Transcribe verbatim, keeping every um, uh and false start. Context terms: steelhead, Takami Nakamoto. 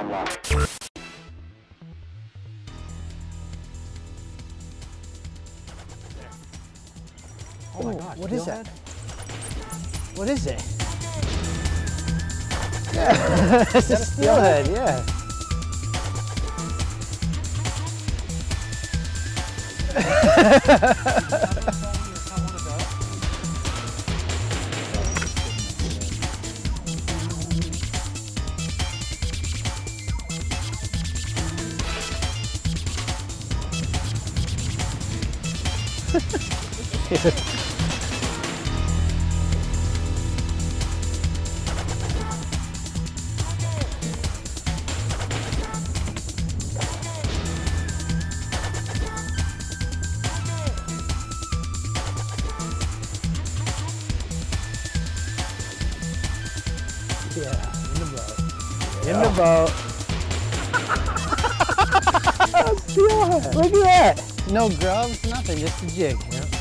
unlocked. Oh my gosh, what is that? What is it? Yeah, it's a steelhead, yeah. Yeah, in the boat. Yeah. In the boat. Steelhead. Look at that. No grubs, nothing, just a jig. Yeah.